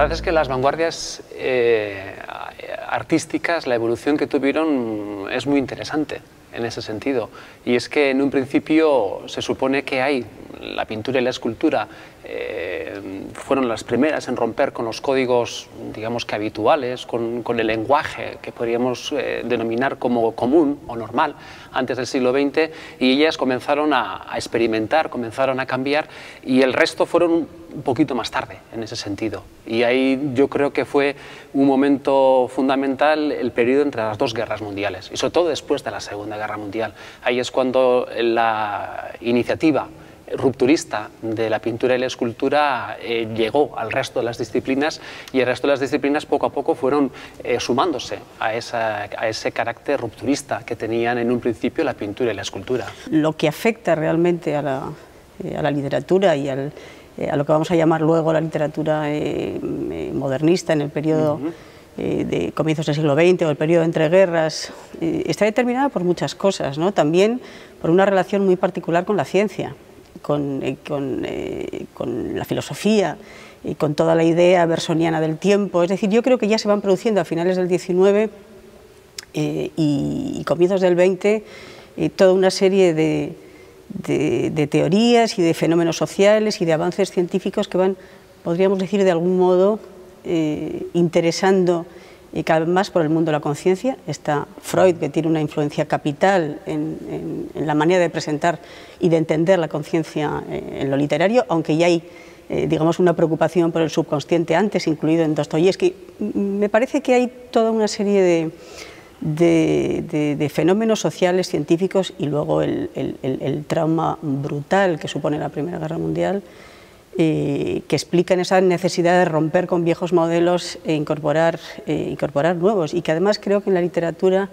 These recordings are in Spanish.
verdad es que las vanguardias artísticas, la evolución que tuvieron es muy interesante en ese sentido. Y es que en un principio se supone que hay la pintura y la escultura fueron las primeras en romper con los códigos, digamos que habituales, con el lenguaje que podríamos denominar como común o normal antes del siglo XX, y ellas comenzaron a experimentar, comenzaron a cambiar, y el resto fueron un poquito más tarde en ese sentido. Y ahí yo creo que fue un momento fundamental el periodo entre las dos guerras mundiales, y sobre todo después de la Segunda Guerra Mundial. Ahí es cuando la iniciativa rupturista de la pintura y la escultura llegó al resto de las disciplinas, y el resto de las disciplinas poco a poco fueron sumándose a ese carácter rupturista que tenían en un principio la pintura y la escultura. Lo que afecta realmente a la literatura y a lo que vamos a llamar luego la literatura modernista en el periodo de comienzos del siglo XX o el periodo entre guerras, está determinada por muchas cosas, ¿no? También por una relación muy particular con la ciencia, con la filosofía y con toda la idea bersoniana del tiempo. Es decir, yo creo que ya se van produciendo a finales del XIX y comienzos del XX toda una serie de teorías y de fenómenos sociales y de avances científicos que van, podríamos decir, de algún modo interesando cada vez más por el mundo de la conciencia. Está Freud, que tiene una influencia capital en la manera de presentar y de entender la conciencia en lo literario, aunque ya hay, digamos, una preocupación por el subconsciente antes, incluido en Dostoyevski. Me parece que hay toda una serie de fenómenos sociales, científicos, y luego el trauma brutal que supone la Primera Guerra Mundial, que explican esa necesidad de romper con viejos modelos e incorporar nuevos, y que además creo que en la literatura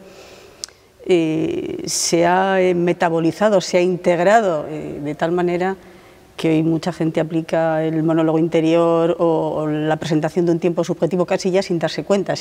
se ha metabolizado, se ha integrado de tal manera que hoy mucha gente aplica el monólogo interior o la presentación de un tiempo subjetivo casi ya sin darse cuenta,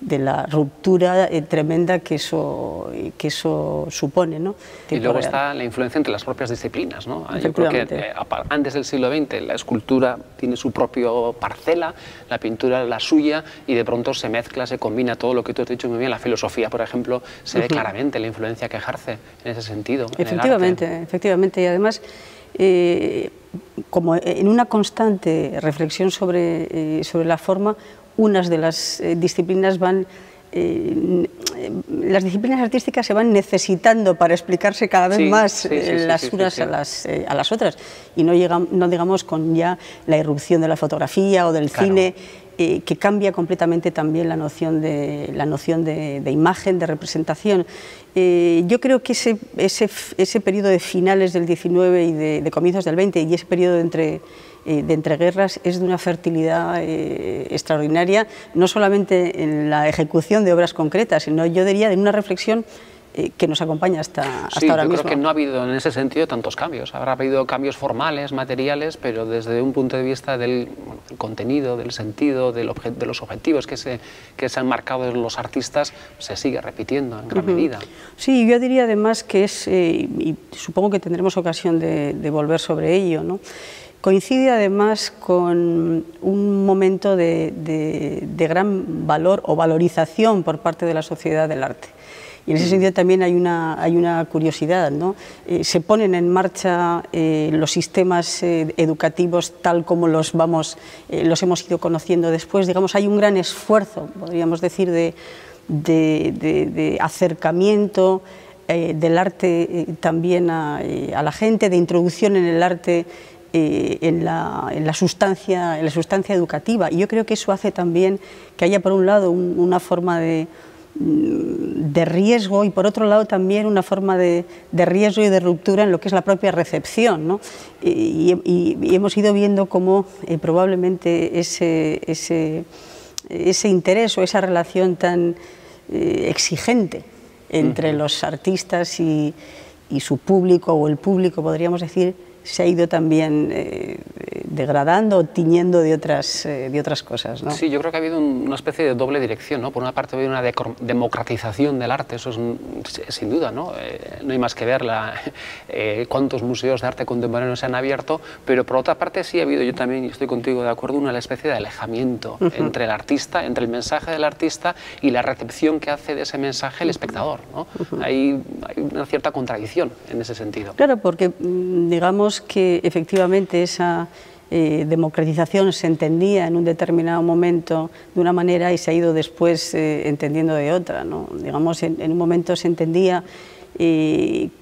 de la ruptura tremenda que eso supone, ¿no? Y luego está la influencia entre las propias disciplinas, ¿no? Yo creo que antes del siglo XX la escultura tiene su propia parcela, la pintura la suya, y de pronto se mezcla, se combina todo lo que tú has dicho muy bien. La filosofía, por ejemplo, se ve claramente la influencia que ejerce en ese sentido. Efectivamente, en el arte. Efectivamente. Y además, como en una constante reflexión sobre la forma, unas de las disciplinas van, las disciplinas artísticas se van necesitando para explicarse cada vez más las unas a las otras, y no digamos con ya la irrupción de la fotografía o del cine, que cambia completamente también la noción de imagen, de representación. Yo creo que ese periodo de finales del XIX y de comienzos del XX y ese periodo de entreguerras es de una fertilidad extraordinaria, no solamente en la ejecución de obras concretas, sino yo diría en una reflexión que nos acompaña hasta ahora mismo. Yo creo que no ha habido en ese sentido tantos cambios. Habrá habido cambios formales, materiales, pero desde un punto de vista del contenido, del sentido, de los objetivos que se han marcado los artistas, se sigue repitiendo en gran medida. Sí, yo diría además que es, y supongo que tendremos ocasión de volver sobre ello, ¿no? Coincide además con un momento de gran valor o valorización por parte de la sociedad del arte. Y en ese sentido también hay una curiosidad, ¿no? Se ponen en marcha los sistemas educativos tal como los hemos ido conociendo después. Digamos, hay un gran esfuerzo, podríamos decir, de acercamiento del arte también a la gente, de introducción en el arte, en la sustancia educativa. Y yo creo que eso hace también que haya, por un lado, una forma de riesgo, y por otro lado también una forma de riesgo y de ruptura en lo que es la propia recepción, ¿no? Y hemos ido viendo cómo probablemente ese interés o esa relación tan exigente entre los artistas y su público, o el público, podríamos decir, se ha ido también degradando o tiñendo de otras cosas, ¿no? Sí, yo creo que ha habido una especie de doble dirección, ¿no? Por una parte ha habido una democratización del arte, eso es sin duda, ¿no? No hay más que ver cuántos museos de arte contemporáneo se han abierto, pero por otra parte sí ha habido, yo también estoy contigo de acuerdo, una especie de alejamiento entre el artista, entre el mensaje del artista y la recepción que hace de ese mensaje el espectador, ¿no? Hay una cierta contradicción en ese sentido. Claro, porque digamos que efectivamente esa democratización se entendía en un determinado momento de una manera y se ha ido después entendiendo de otra, ¿no? Digamos, en un momento se entendía que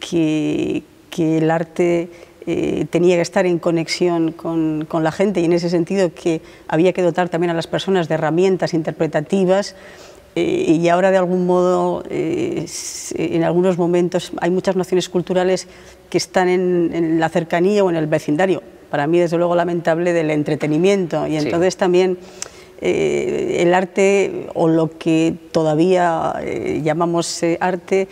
el arte tenía que estar en conexión con la gente, y en ese sentido que había que dotar también a las personas de herramientas interpretativas. Y ahora, de algún modo, en algunos momentos hay muchas nociones culturales que están en la cercanía o en el vecindario, para mí desde luego lamentable, del entretenimiento, y entonces también el arte, o lo que todavía llamamos arte,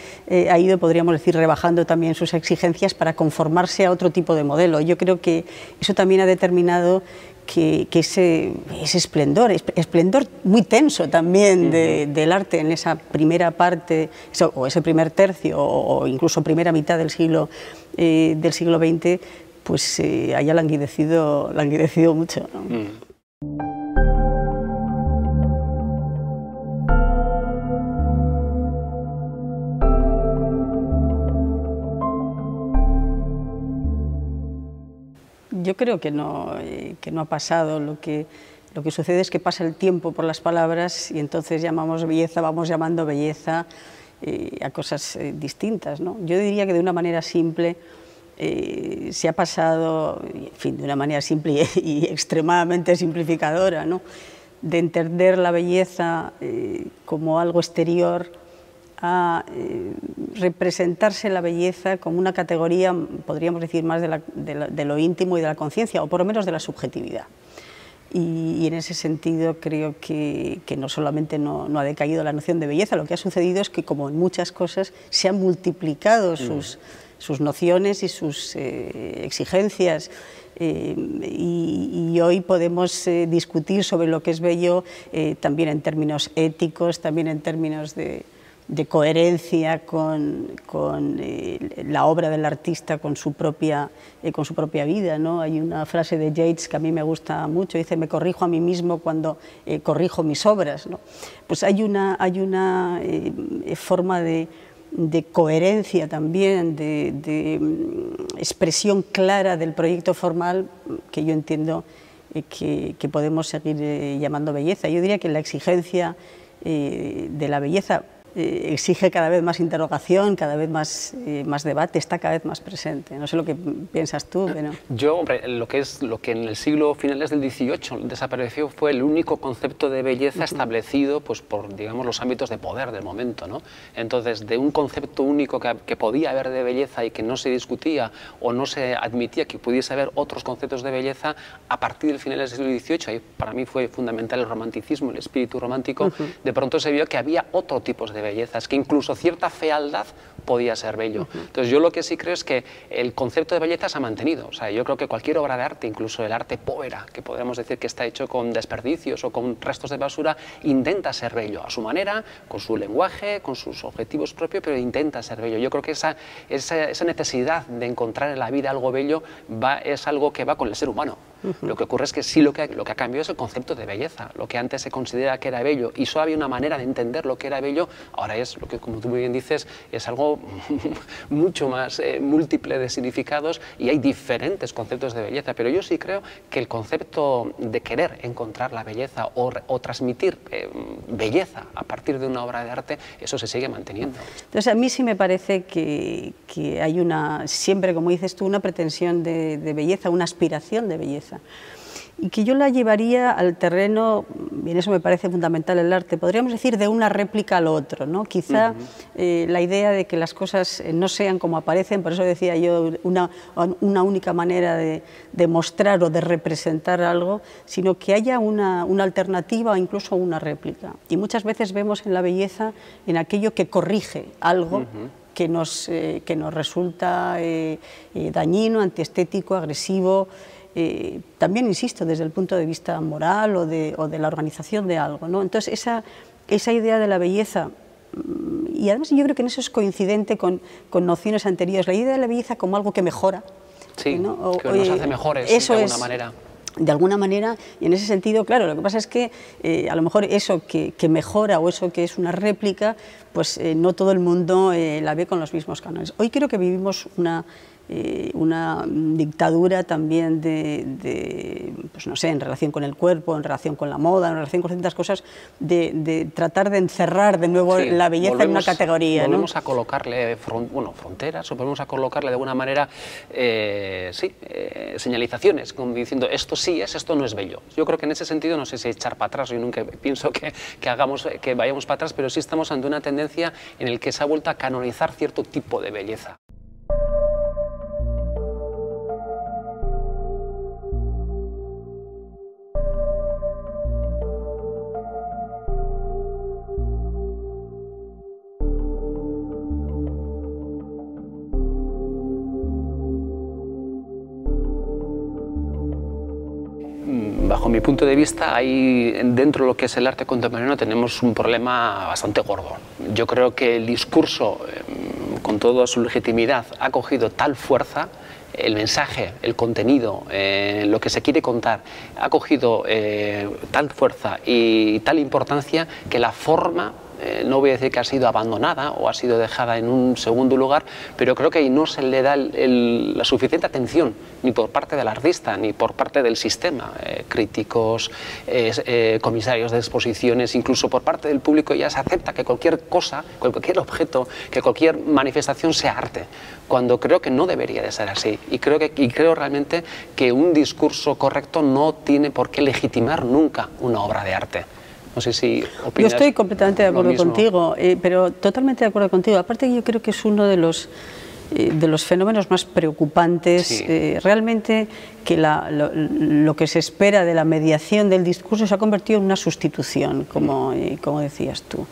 ha ido, podríamos decir, rebajando también sus exigencias para conformarse a otro tipo de modelo. Yo creo que eso también ha determinado que ese esplendor muy tenso también del arte en esa primera parte, o ese primer tercio, o incluso primera mitad del siglo XX, pues haya languidecido mucho, ¿no? Yo creo que no ha pasado. Lo que sucede es que pasa el tiempo por las palabras, y entonces vamos llamando belleza a cosas distintas, ¿no? Yo diría que de una manera simple se ha pasado, en fin, de una manera simple y extremadamente simplificadora, ¿no?, de entender la belleza como algo exterior, a representarse la belleza como una categoría, podríamos decir, más de lo íntimo y de la conciencia, o por lo menos de la subjetividad. Y en ese sentido creo que no solamente no ha decaído la noción de belleza, lo que ha sucedido es que, como en muchas cosas, se han multiplicado sus nociones y sus exigencias. Y hoy podemos discutir sobre lo que es bello también en términos éticos, también en términos de coherencia con la obra del artista, con su propia vida, ¿no? Hay una frase de Yeats que a mí me gusta mucho, dice: me corrijo a mí mismo cuando corrijo mis obras, ¿no? Pues hay una forma de coherencia también, de expresión clara del proyecto formal, que yo entiendo que podemos seguir llamando belleza. Yo diría que la exigencia de la belleza exige cada vez más interrogación, cada vez más debate, está cada vez más presente. No sé lo que piensas tú, pero... Yo, hombre, lo que en el siglo finales del XVIII desapareció fue el único concepto de belleza establecido, pues, por, digamos, los ámbitos de poder del momento, ¿no? Entonces, de un concepto único que podía haber de belleza y que no se discutía o no se admitía que pudiese haber otros conceptos de belleza, a partir del final del siglo XVIII, ahí para mí fue fundamental el romanticismo, el espíritu romántico, de pronto se vio que había otro tipo de bellezas, que incluso cierta fealdad podía ser bello. Entonces, yo lo que sí creo es que el concepto de belleza se ha mantenido. O sea, yo creo que cualquier obra de arte, incluso el arte povera, que podríamos decir que está hecho con desperdicios o con restos de basura, intenta ser bello a su manera, con su lenguaje, con sus objetivos propios, pero intenta ser bello. Yo creo que esa necesidad de encontrar en la vida algo bello es algo que va con el ser humano. Lo que ocurre es que sí, lo que ha cambiado es el concepto de belleza. Lo que antes se consideraba que era bello y solo había una manera de entender lo que era bello, ahora es lo que, como tú muy bien dices, es algo mucho más múltiple de significados, y hay diferentes conceptos de belleza. Pero yo sí creo que el concepto de querer encontrar la belleza o transmitir belleza a partir de una obra de arte, eso se sigue manteniendo. Entonces, a mí sí me parece que hay una, siempre, como dices tú, una pretensión de belleza, una aspiración de belleza, y que yo la llevaría al terreno, y en eso me parece fundamental el arte, podríamos decir, de una réplica al otro, ¿no? Quizá la idea de que las cosas no sean como aparecen, por eso decía yo, una única manera de mostrar o de representar algo, sino que haya una alternativa o incluso una réplica. Y muchas veces vemos en la belleza, en aquello que corrige algo, que nos resulta dañino, antiestético, agresivo, también, insisto, desde el punto de vista moral o de la organización de algo, ¿no? Entonces, esa idea de la belleza, y además yo creo que en eso es coincidente con nociones anteriores, la idea de la belleza como algo que mejora, sí, ¿no? O, que nos hace mejores, eso de alguna manera. De alguna manera, y en ese sentido, claro, lo que pasa es que a lo mejor eso que mejora o eso que es una réplica, pues no todo el mundo la ve con los mismos cánones. Hoy creo que vivimos una dictadura también de, pues no sé, en relación con el cuerpo, en relación con la moda, en relación con ciertas cosas, de tratar de encerrar de nuevo, sí, la belleza en una categoría. Volvemos, ¿no?, a colocarle fronteras, o volvemos a colocarle de alguna manera señalizaciones, como diciendo esto sí es, esto no es bello. Yo creo que en ese sentido, no sé si echar para atrás, yo nunca pienso que vayamos para atrás, pero sí estamos ante una tendencia en la que se ha vuelto a canonizar cierto tipo de belleza. Bajo mi punto de vista, ahí dentro de lo que es el arte contemporáneo tenemos un problema bastante gordo. Yo creo que el discurso, con toda su legitimidad, ha cogido tal fuerza, el mensaje, el contenido, lo que se quiere contar, ha cogido tal fuerza y tal importancia que la forma, no voy a decir que ha sido abandonada o ha sido dejada en un segundo lugar, pero creo que ahí no se le da la suficiente atención, ni por parte del artista, ni por parte del sistema, críticos, comisarios de exposiciones, incluso por parte del público ya se acepta que cualquier cosa, cualquier objeto, que cualquier manifestación sea arte, cuando creo que no debería de ser así. Y creo realmente que un discurso correcto no tiene por qué legitimar nunca una obra de arte. No sé si opinas. Yo estoy completamente de acuerdo contigo, pero totalmente de acuerdo contigo. Aparte, yo creo que es uno de los fenómenos más preocupantes, sí, realmente, que lo que se espera de la mediación del discurso se ha convertido en una sustitución, como decías tú.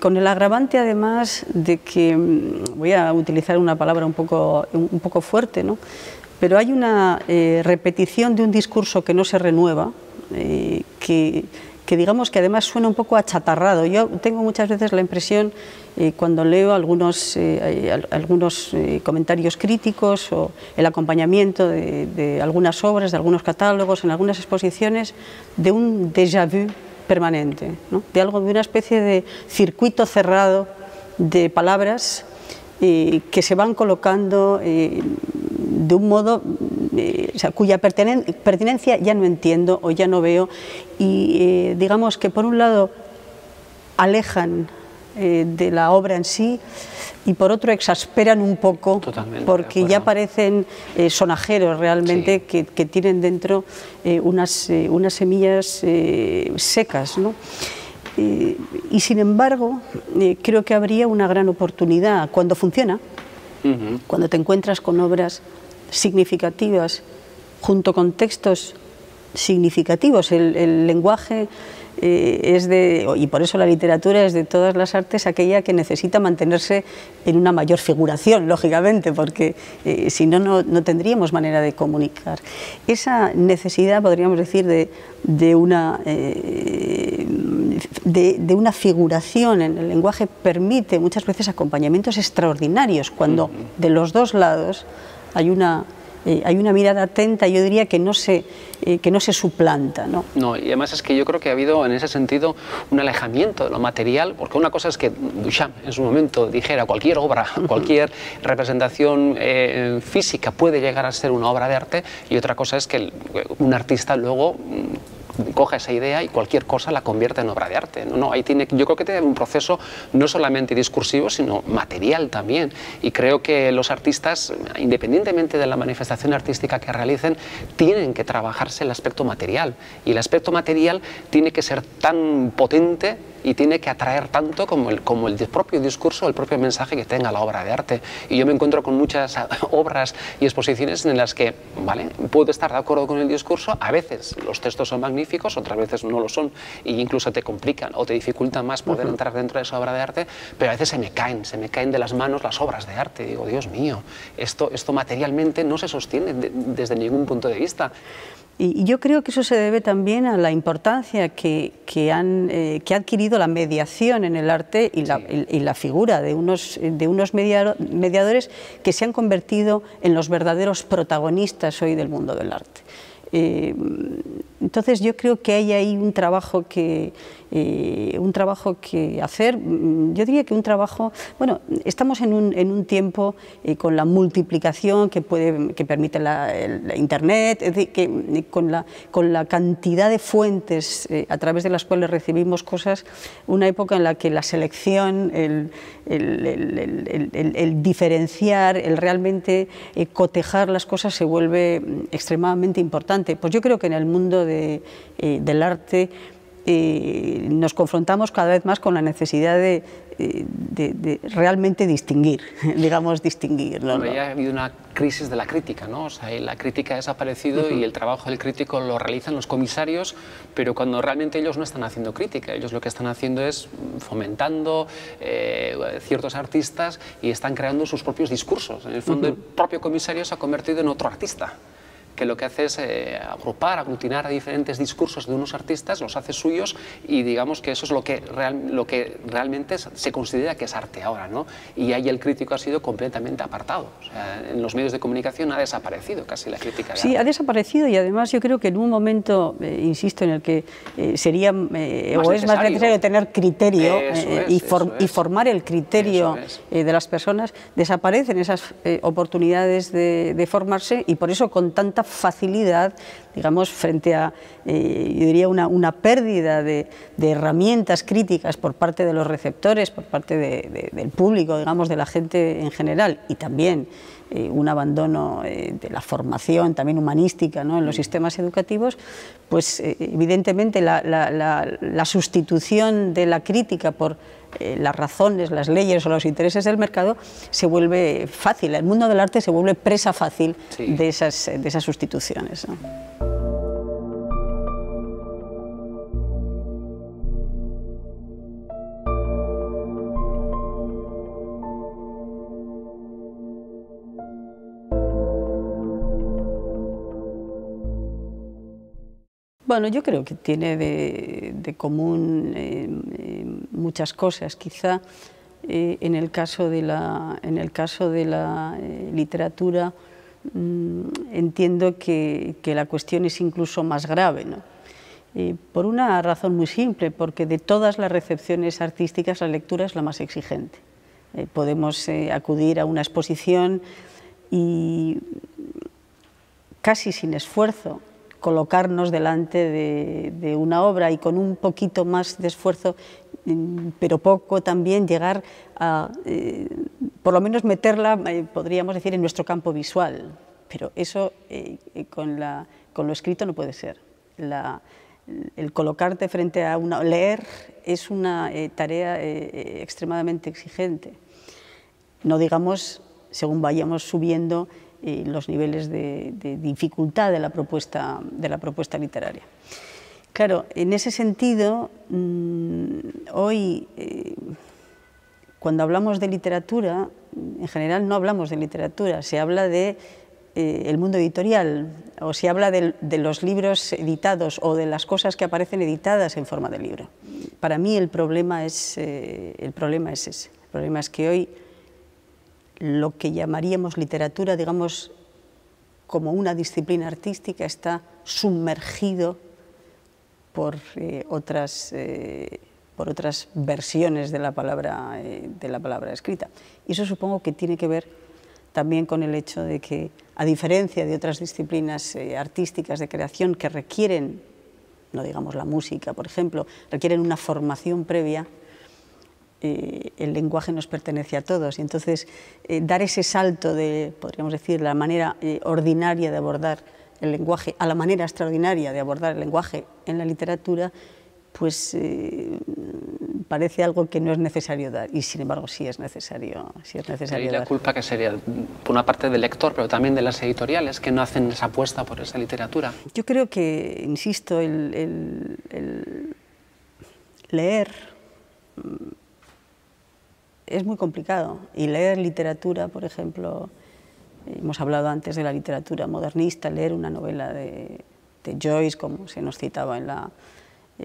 Con el agravante, además, de que, voy a utilizar una palabra un poco fuerte, ¿no?, pero hay una repetición de un discurso que no se renueva, que digamos que además suena un poco achatarrado. Yo tengo muchas veces la impresión, cuando leo algunos comentarios críticos o el acompañamiento de algunas obras, de algunos catálogos, en algunas exposiciones, de un déjà vu permanente, ¿no?, de una especie de circuito cerrado de palabras que se van colocando de un modo, o sea, cuya pertinencia ya no entiendo o ya no veo, y digamos que por un lado alejan de la obra en sí, y por otro exasperan un poco. Totalmente, porque ya parecen sonajeros realmente, sí, que tienen dentro unas semillas secas, ¿no? Y sin embargo, creo que habría una gran oportunidad cuando funciona, cuando te encuentras con obras significativas junto con textos significativos. El lenguaje y por eso la literatura es de todas las artes aquella que necesita mantenerse en una mayor figuración, lógicamente, porque si no, no tendríamos manera de comunicar. Esa necesidad, podríamos decir, de una figuración en el lenguaje permite muchas veces acompañamientos extraordinarios, cuando de los dos lados hay una mirada atenta, yo diría que no se suplanta, ¿no? No, y además es que yo creo que ha habido en ese sentido un alejamiento de lo material, porque una cosa es que Duchamp en su momento dijera cualquier obra, cualquier representación física puede llegar a ser una obra de arte, y otra cosa es que un artista luego coja esa idea y cualquier cosa la convierte en obra de arte. No, ahí tiene, yo creo que tiene un proceso no solamente discursivo, sino material también. Y creo que los artistas, independientemente de la manifestación artística que realicen, tienen que trabajarse el aspecto material. Y el aspecto material tiene que ser tan potente y tiene que atraer tanto como el propio discurso, el propio mensaje que tenga la obra de arte. Y yo me encuentro con muchas obras y exposiciones en las que, vale, puedo estar de acuerdo con el discurso, a veces los textos son magníficos, otras veces no lo son, e incluso te complican o te dificultan más poder entrar dentro de esa obra de arte, pero a veces se me caen de las manos las obras de arte. Digo, Dios mío, esto materialmente no se sostiene desde ningún punto de vista. Y yo creo que eso se debe también a la importancia que ha adquirido la mediación en el arte y la figura de unos mediadores que se han convertido en los verdaderos protagonistas hoy del mundo del arte. Entonces yo creo que hay ahí un trabajo que hacer. Yo diría que un trabajo, bueno, estamos en un tiempo con la multiplicación que permite la Internet, es decir, que con la cantidad de fuentes a través de las cuales recibimos cosas, una época en la que la selección, el diferenciar, el realmente cotejar las cosas se vuelve extremadamente importante. Pues yo creo que en el mundo del arte nos confrontamos cada vez más con la necesidad de realmente distinguir, digamos, distinguir, ¿no? Bueno, ya ha habido una crisis de la crítica, ¿no? O sea, la crítica ha desaparecido y el trabajo del crítico lo realizan los comisarios, pero cuando realmente ellos no están haciendo crítica, ellos lo que están haciendo es fomentando ciertos artistas y están creando sus propios discursos. En el fondo, el propio comisario se ha convertido en otro artista, que lo que hace es agrupar, aglutinar diferentes discursos de unos artistas, los hace suyos, y digamos que eso es lo que realmente se considera que es arte ahora, ¿no? Y ahí el crítico ha sido completamente apartado. O sea, en los medios de comunicación ha desaparecido casi la crítica. Sí, ha desaparecido, y además yo creo que en un momento, insisto, en el que sería más necesario tener criterio y formar el criterio de las personas, desaparecen esas oportunidades de formarse, y por eso con tanta facilidad, digamos, frente a, yo diría, una pérdida de herramientas críticas por parte de los receptores, por parte del público, digamos, de la gente en general, y también un abandono de la formación también humanística, ¿no?, en los sistemas educativos, pues evidentemente la sustitución de la crítica por las razones, las leyes o los intereses del mercado se vuelve fácil. El mundo del arte se vuelve presa fácil de esas sustituciones, ¿no? Bueno, yo creo que tiene de común muchas cosas. Quizá en el caso de la literatura entiendo que la cuestión es incluso más grave, ¿no? Por una razón muy simple, porque de todas las recepciones artísticas la lectura es la más exigente. Podemos acudir a una exposición y casi sin esfuerzo colocarnos delante de una obra, y con un poquito más de esfuerzo, pero poco, también llegar a, por lo menos meterla, podríamos decir, en nuestro campo visual. Pero eso con lo escrito no puede ser. El colocarte frente a una... leer es una tarea extremadamente exigente. No digamos, según vayamos subiendo los niveles de dificultad de la propuesta literaria. Claro, en ese sentido, hoy, cuando hablamos de literatura, en general no hablamos de literatura, se habla de el mundo editorial, o se habla de los libros editados o de las cosas que aparecen editadas en forma de libro. Para mí el problema es ese. El problema es que hoy lo que llamaríamos literatura, digamos, como una disciplina artística, está sumergido por otras versiones de la palabra escrita. Y eso supongo que tiene que ver también con el hecho de que, a diferencia de otras disciplinas artísticas de creación que requieren, no digamos la música, por ejemplo, requieren una formación previa, el lenguaje nos pertenece a todos, y entonces dar ese salto de, podríamos decir, la manera ordinaria de abordar el lenguaje a la manera extraordinaria de abordar el lenguaje en la literatura, pues parece algo que no es necesario dar, y sin embargo sí es necesario dar. Y la culpa que sería, por una parte, del lector, pero también de las editoriales que no hacen esa apuesta por esa literatura. Yo creo que, insisto, el leer es muy complicado, y leer literatura, por ejemplo, hemos hablado antes de la literatura modernista, leer una novela de Joyce, como se nos citaba en la...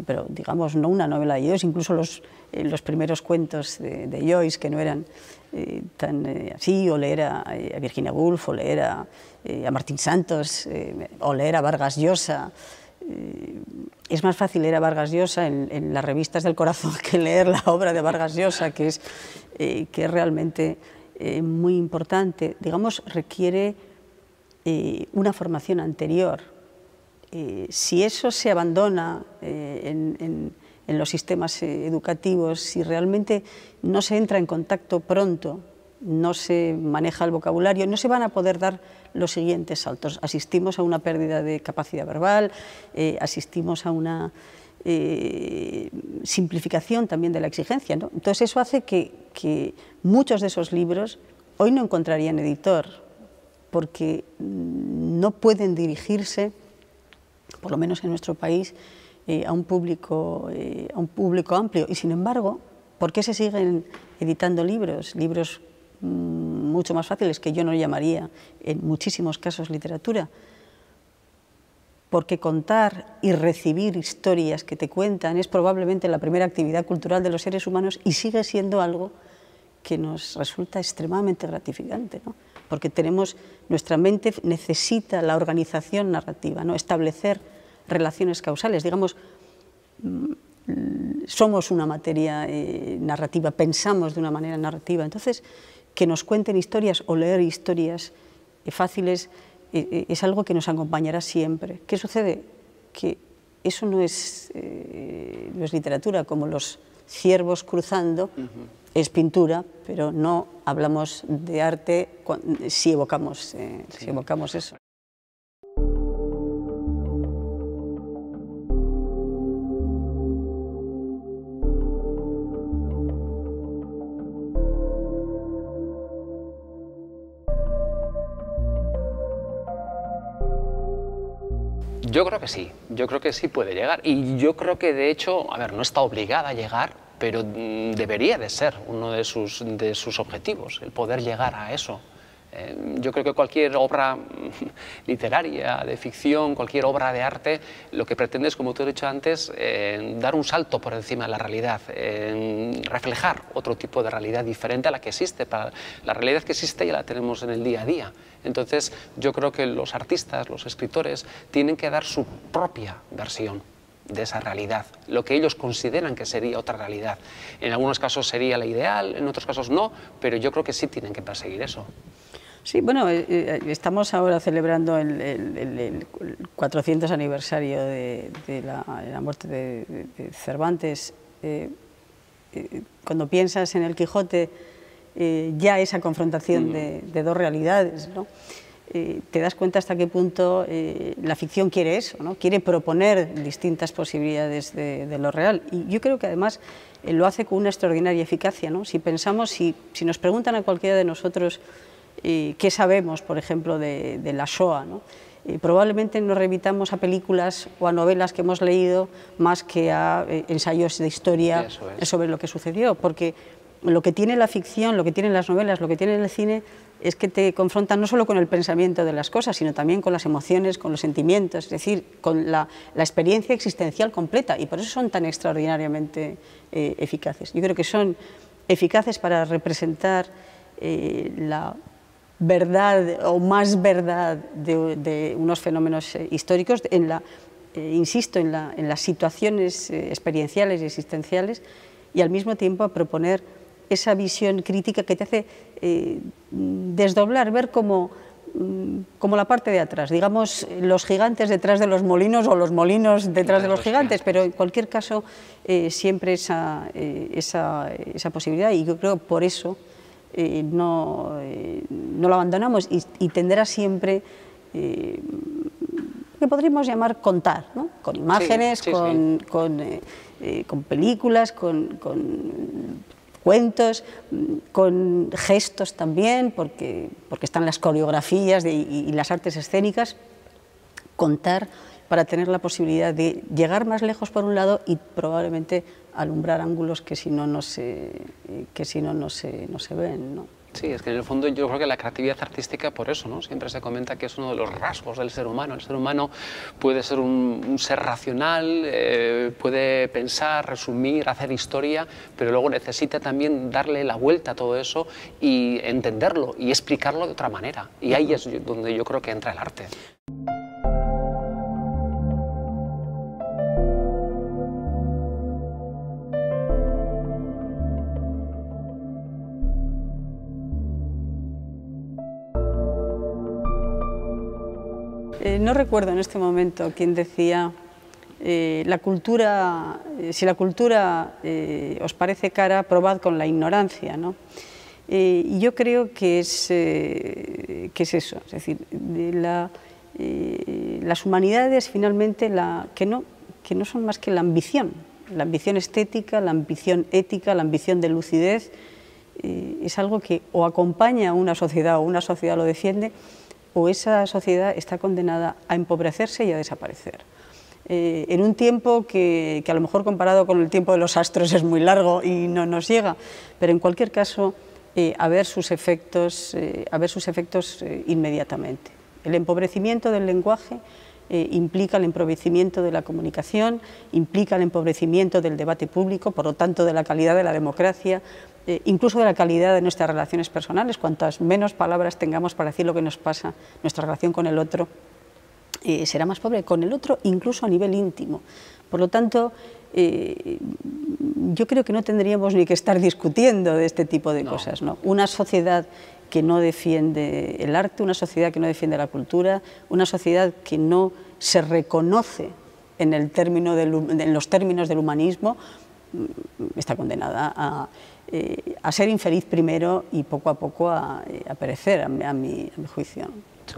pero digamos, no una novela de Joyce, incluso los primeros cuentos de Joyce, que no eran tan así, o leer a Virginia Woolf, o leer a Martín Santos, o leer a Vargas Llosa. Es más fácil leer a Vargas Llosa en las revistas del corazón que leer la obra de Vargas Llosa, que es realmente muy importante. Digamos, requiere una formación anterior. Si eso se abandona en los sistemas educativos, si realmente no se entra en contacto pronto, no se maneja el vocabulario, no se van a poder dar los siguientes saltos. Asistimos a una pérdida de capacidad verbal, asistimos a una simplificación también de la exigencia, ¿no? Entonces eso hace que muchos de esos libros hoy no encontrarían editor, porque no pueden dirigirse, por lo menos en nuestro país, a un público amplio. Y sin embargo, ¿por qué se siguen editando libros? Libros mucho más fáciles, que yo no llamaría en muchísimos casos literatura. Porque contar y recibir historias que te cuentan es probablemente la primera actividad cultural de los seres humanos, y sigue siendo algo que nos resulta extremadamente gratificante, ¿no? Porque nuestra mente necesita la organización narrativa, ¿no? Establecer relaciones causales. Digamos, somos una materia narrativa, pensamos de una manera narrativa. Entonces, que nos cuenten historias o leer historias fáciles es algo que nos acompañará siempre. ¿Qué sucede? Que eso no es literatura, como los ciervos cruzando. Uh-huh. Es pintura, pero no hablamos de arte si evocamos eso. Yo creo que sí puede llegar, y yo creo que, de hecho, a ver, no está obligada a llegar, pero debería de ser uno de sus objetivos, el poder llegar a eso. Yo creo que cualquier obra literaria, de ficción, cualquier obra de arte, lo que pretende es, como tú has dicho antes, dar un salto por encima de la realidad, reflejar otro tipo de realidad diferente a la que existe. La realidad que existe ya la tenemos en el día a día. Entonces, yo creo que los artistas, los escritores, tienen que dar su propia versión de esa realidad, lo que ellos consideran que sería otra realidad. En algunos casos sería la ideal, en otros casos no, pero yo creo que sí tienen que perseguir eso. Sí, bueno, estamos ahora celebrando el 400 aniversario de la muerte de Cervantes. Cuando piensas en el Quijote, ya esa confrontación de dos realidades, ¿no? Te das cuenta hasta qué punto la ficción quiere eso, ¿no? Quiere proponer distintas posibilidades de lo real. Y yo creo que además lo hace con una extraordinaria eficacia, ¿no? Si pensamos, si nos preguntan a cualquiera de nosotros qué sabemos, por ejemplo, de la Shoah, ¿no? Probablemente nos remitamos a películas o a novelas que hemos leído más que a ensayos de historia sobre lo que sucedió, porque lo que tiene la ficción, lo que tienen las novelas, lo que tiene el cine, es que te confrontan no solo con el pensamiento de las cosas, sino también con las emociones, con los sentimientos, es decir, con la experiencia existencial completa, y por eso son tan extraordinariamente eficaces. Yo creo que son eficaces para representar la verdad o más verdad de unos fenómenos históricos, insisto, en las situaciones experienciales y existenciales, y al mismo tiempo a proponer esa visión crítica que te hace desdoblar, ver como la parte de atrás, digamos, los gigantes detrás de los molinos o los molinos detrás de los gigantes, pero en cualquier caso siempre esa posibilidad, y yo creo que por eso no lo abandonamos, y tendrá siempre que podríamos llamar contar, ¿no? Con imágenes, sí, sí, con con películas, con cuentos, con gestos también, porque están las coreografías y las artes escénicas, contar para tener la posibilidad de llegar más lejos por un lado y probablemente alumbrar ángulos que si no no se ven, ¿no? Sí, es que en el fondo yo creo que la creatividad artística, por eso, ¿no? Siempre se comenta que es uno de los rasgos del ser humano. El ser humano puede ser un ser racional, puede pensar, resumir, hacer historia, pero luego necesita también darle la vuelta a todo eso y entenderlo y explicarlo de otra manera. Y ahí es donde yo creo que entra el arte. No recuerdo en este momento quién decía, si la cultura os parece cara, probad con la ignorancia, ¿no? Y yo creo que es eso, es decir, las humanidades finalmente que no son más que la ambición estética, la ambición ética, la ambición de lucidez, es algo que o acompaña a una sociedad o una sociedad lo defiende, o esa sociedad está condenada a empobrecerse y a desaparecer. En un tiempo que a lo mejor comparado con el tiempo de los astros es muy largo y no nos llega, pero en cualquier caso a ver sus efectos inmediatamente. El empobrecimiento del lenguaje implica el empobrecimiento de la comunicación, implica el empobrecimiento del debate público, por lo tanto de la calidad de la democracia, incluso de la calidad de nuestras relaciones personales. Cuantas menos palabras tengamos para decir lo que nos pasa, nuestra relación con el otro será más pobre, con el otro incluso a nivel íntimo. Por lo tanto, yo creo que no tendríamos ni que estar discutiendo de este tipo de cosas, ¿no? Una sociedad que no defiende el arte, una sociedad que no defiende la cultura, una sociedad que no se reconoce en los términos del humanismo, está condenada a ser infeliz primero y poco a poco a perecer, a mi juicio.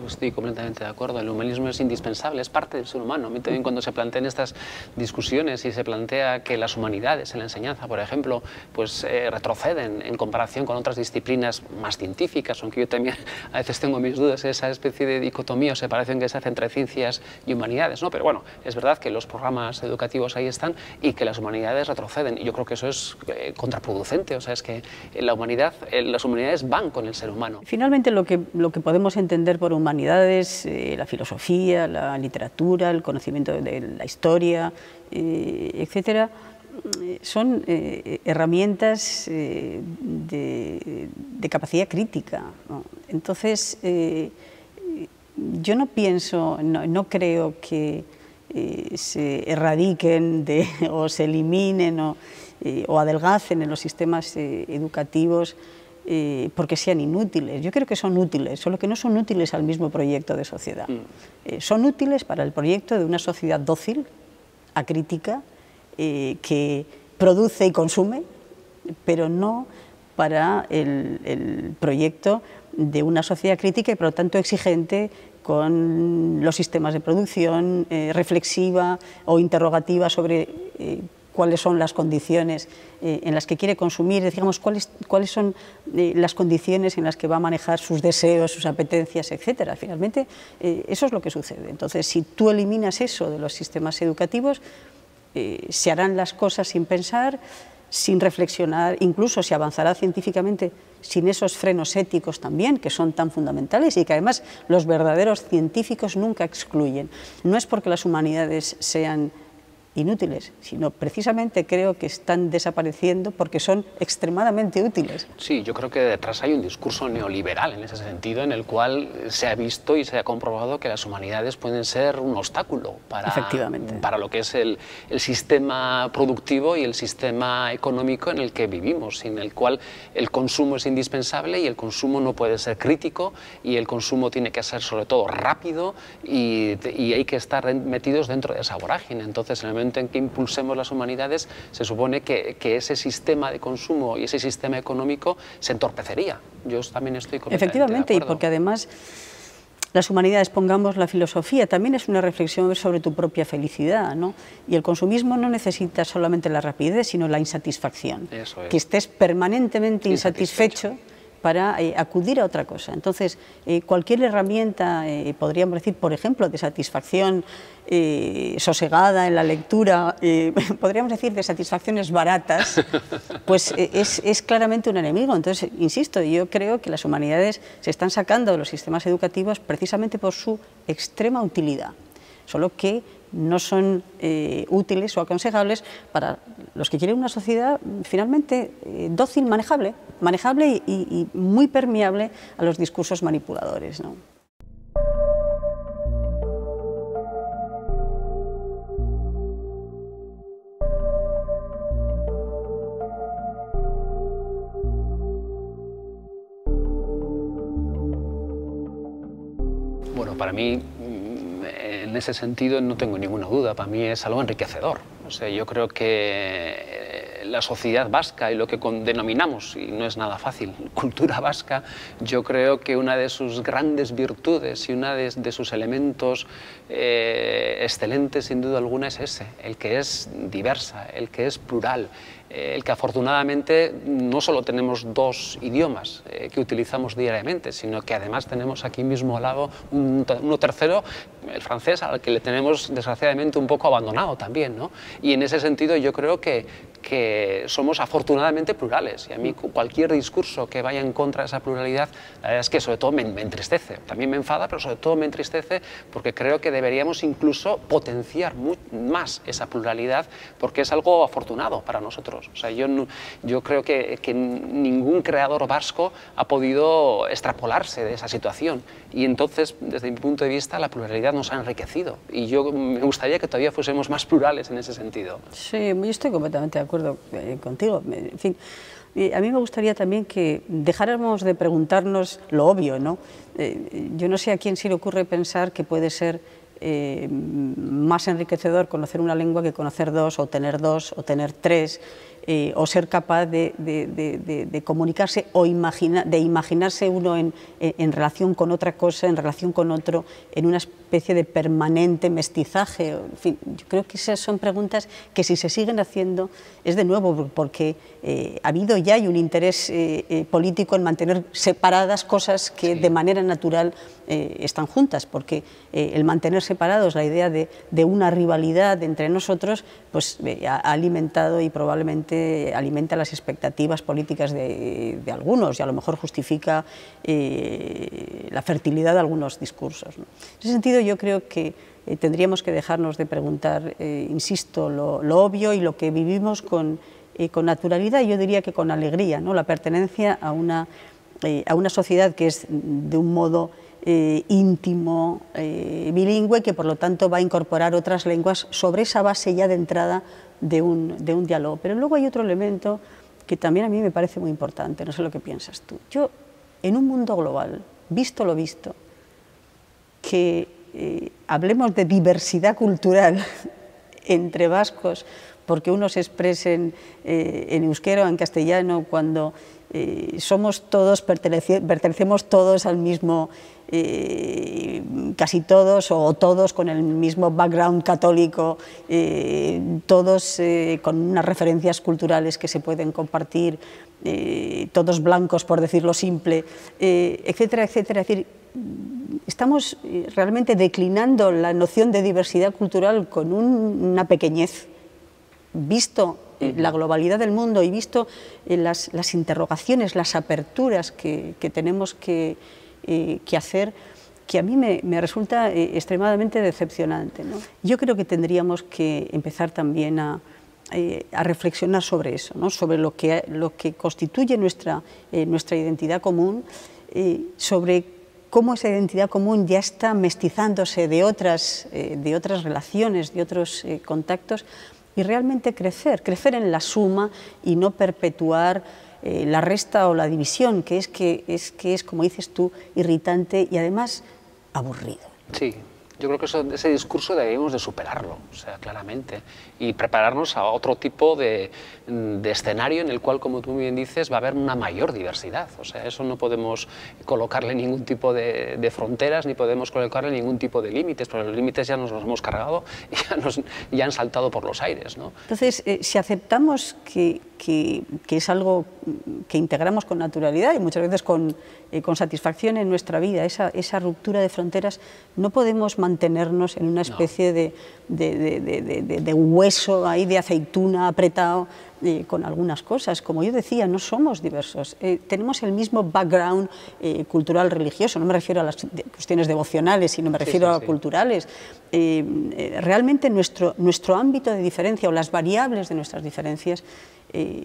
Estoy completamente de acuerdo, el humanismo es indispensable, es parte del ser humano. A mí también cuando se plantean estas discusiones y se plantea que las humanidades en la enseñanza, por ejemplo, pues retroceden en comparación con otras disciplinas más científicas, aunque yo también a veces tengo mis dudas, esa especie de dicotomía o separación que se hace entre ciencias y humanidades, ¿no? Pero bueno, es verdad que los programas educativos ahí están y que las humanidades retroceden, y yo creo que eso es contraproducente, o sea, es que las humanidades van con el ser humano. Finalmente lo que podemos entender por humanidades, la filosofía, la literatura, el conocimiento de la historia, etcétera, son herramientas de capacidad crítica, ¿no? Entonces, yo no pienso, no creo que se erradiquen o se eliminen o adelgacen en los sistemas educativos porque sean inútiles. Yo creo que son útiles, solo que no son útiles al mismo proyecto de sociedad. Son útiles para el proyecto de una sociedad dócil, acrítica, que produce y consume, pero no para el proyecto de una sociedad crítica y por lo tanto exigente con los sistemas de producción, reflexiva o interrogativa sobre cuáles son las condiciones en las que quiere consumir, digamos, cuáles son las condiciones en las que va a manejar sus deseos, sus apetencias, etcétera. Finalmente, eso es lo que sucede. Entonces, si tú eliminas eso de los sistemas educativos, se harán las cosas sin pensar, sin reflexionar, incluso se avanzará científicamente sin esos frenos éticos también, que son tan fundamentales y que además los verdaderos científicos nunca excluyen. No es porque las humanidades sean inútiles, sino precisamente creo que están desapareciendo porque son extremadamente útiles. Sí, yo creo que detrás hay un discurso neoliberal en ese sentido, en el cual se ha visto y se ha comprobado que las humanidades pueden ser un obstáculo para lo que es el sistema productivo y el sistema económico en el que vivimos, en el cual el consumo es indispensable y el consumo no puede ser crítico y el consumo tiene que ser sobre todo rápido y hay que estar metidos dentro de esa vorágine. Entonces, en el momento en que impulsemos las humanidades, se supone que ese sistema de consumo y ese sistema económico se entorpecería. Yo también estoy completamente de acuerdo. Efectivamente, y porque además las humanidades, pongamos la filosofía, también es una reflexión sobre tu propia felicidad, ¿no? Y el consumismo no necesita solamente la rapidez, sino la insatisfacción. Eso es. Que estés permanentemente insatisfecho para acudir a otra cosa. Entonces, cualquier herramienta, podríamos decir, por ejemplo, de satisfacción sosegada en la lectura, podríamos decir de satisfacciones baratas, pues es claramente un enemigo. Entonces, insisto, yo creo que las humanidades se están sacando de los sistemas educativos precisamente por su extrema utilidad, solo que no son útiles o aconsejables para los que quieren una sociedad finalmente dócil, manejable y muy permeable a los discursos manipuladores, ¿no? Bueno, para mí, en ese sentido, no tengo ninguna duda, para mí es algo enriquecedor. O sea, yo creo que la sociedad vasca y lo que denominamos, y no es nada fácil, cultura vasca, yo creo que una de sus grandes virtudes y una de sus elementos excelentes, sin duda alguna, es ese, el que es diversa, el que es plural, el que afortunadamente no solo tenemos dos idiomas que utilizamos diariamente, sino que además tenemos aquí mismo al lado uno tercero, el francés, al que le tenemos desgraciadamente un poco abandonado también, ¿no? Y en ese sentido yo creo que somos afortunadamente plurales, y a mí cualquier discurso que vaya en contra de esa pluralidad, la verdad es que sobre todo me entristece, también me enfada, pero sobre todo me entristece porque creo que deberíamos incluso potenciar más esa pluralidad, porque es algo afortunado para nosotros. O sea, yo creo que ningún creador vasco ha podido extrapolarse de esa situación, y entonces, desde mi punto de vista, la pluralidad nos ha enriquecido, y yo me gustaría que todavía fuésemos más plurales en ese sentido. Sí, yo estoy completamente de acuerdo contigo. En fin, a mí me gustaría también que dejáramos de preguntarnos lo obvio, ¿no? Yo no sé a quién se le ocurre pensar que puede ser más enriquecedor conocer una lengua que conocer dos o tener tres, o ser capaz de comunicarse o imaginarse uno en relación con otra cosa, en relación con otro, en una especie de permanente mestizaje. En fin, yo creo que esas son preguntas que, si se siguen haciendo, es de nuevo porque ha habido ya y un interés político en mantener separadas cosas que de manera natural están juntas, porque el mantener separados la idea de una rivalidad entre nosotros, pues ha alimentado y probablemente alimenta las expectativas políticas de algunos, y a lo mejor justifica la fertilidad de algunos discursos, ¿no? En ese sentido, yo creo que tendríamos que dejarnos de preguntar, insisto, lo obvio, y lo que vivimos con naturalidad, y yo diría que con alegría, ¿no? La pertenencia a una sociedad que es de un modo íntimo, bilingüe, que por lo tanto va a incorporar otras lenguas sobre esa base ya de entrada de un diálogo. Pero luego hay otro elemento que también a mí me parece muy importante, no sé lo que piensas tú. Yo, en un mundo global, visto lo visto, que hablemos de diversidad cultural entre vascos, porque unos se expresen en euskera o en castellano, cuando somos todos, pertenecemos todos al mismo, casi todos o todos con el mismo background católico, todos con unas referencias culturales que se pueden compartir, todos blancos, por decirlo simple, etcétera, etcétera. Es decir, estamos realmente declinando la noción de diversidad cultural con una pequeñez, visto la globalidad del mundo y visto las interrogaciones, las aperturas que tenemos que hacer, que a mí me resulta extremadamente decepcionante, ¿no? Yo creo que tendríamos que empezar también a reflexionar sobre eso, ¿no? Sobre lo que constituye nuestra identidad común, sobre cómo esa identidad común ya está mestizándose de otras relaciones, de otros contactos, y realmente crecer en la suma y no perpetuar la resta o la división, que es, como dices tú, irritante y además aburrido. Sí, yo creo que ese discurso debemos de superarlo, o sea, claramente, y prepararnos a otro tipo de escenario en el cual, como tú bien dices, va a haber una mayor diversidad. O sea, eso no podemos colocarle ningún tipo de fronteras, ni podemos colocarle ningún tipo de límites, porque los límites ya nos los hemos cargado, ya han saltado por los aires, ¿no? Entonces, si aceptamos que es algo que integramos con naturalidad y muchas veces con satisfacción en nuestra vida, esa ruptura de fronteras, no podemos mantenernos en una especie de hueso ahí de aceituna apretado con algunas cosas. Como yo decía, no somos diversos, tenemos el mismo background cultural religioso, no me refiero a las cuestiones devocionales, sino me refiero a culturales. Realmente nuestro ámbito de diferencia o las variables de nuestras diferencias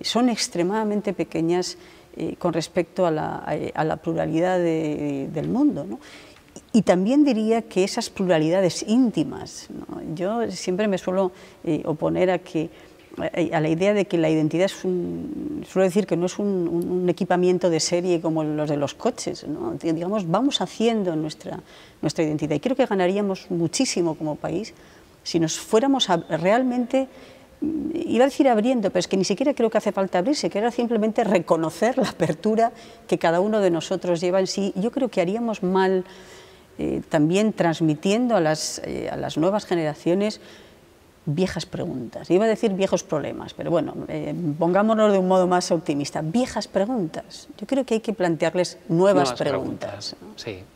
son extremadamente pequeñas con respecto a la pluralidad del mundo, ¿no? Y también diría que esas pluralidades íntimas, ¿no? Yo siempre me suelo oponer a la idea de que la identidad es suelo decir que no es un equipamiento de serie como los de los coches, ¿no? Digamos, vamos haciendo nuestra identidad, y creo que ganaríamos muchísimo como país si nos fuéramos a realmente, iba a decir abriendo, pero es que ni siquiera creo que hace falta abrirse, que era simplemente reconocer la apertura que cada uno de nosotros lleva en sí. Yo creo que haríamos mal también transmitiendo a las nuevas generaciones viejas preguntas. Iba a decir viejos problemas, pero bueno, pongámonos de un modo más optimista. Viejas preguntas. Yo creo que hay que plantearles nuevas preguntas, ¿no? Sí.